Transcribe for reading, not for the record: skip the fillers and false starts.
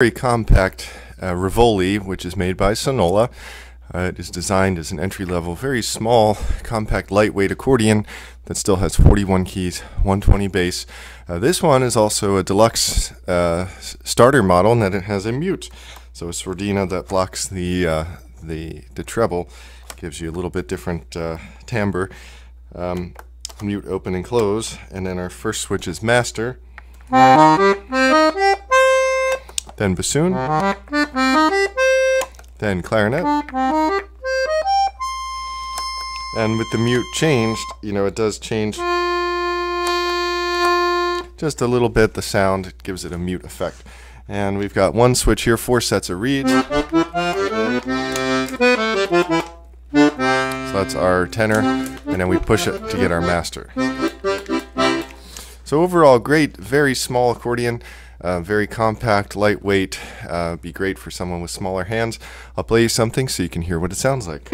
Very compact Rivoli, which is made by Sonola. It is designed as an entry-level, very small, compact, lightweight accordion that still has 41 keys, 120 bass. This one is also a deluxe starter model, and that it has a mute, so a sordina that blocks the treble, gives you a little bit different timbre. Mute, open, and close, and then our first switch is master. Then bassoon, then clarinet, and with the mute changed, you know, it does change just a little bit the sound. It gives it a mute effect. And we've got one switch here, 4 sets of reeds. So that's our tenor, and then we push it to get our master. So overall, great, very small accordion. Very compact, lightweight, be great for someone with smaller hands. I'll play you something so you can hear what it sounds like.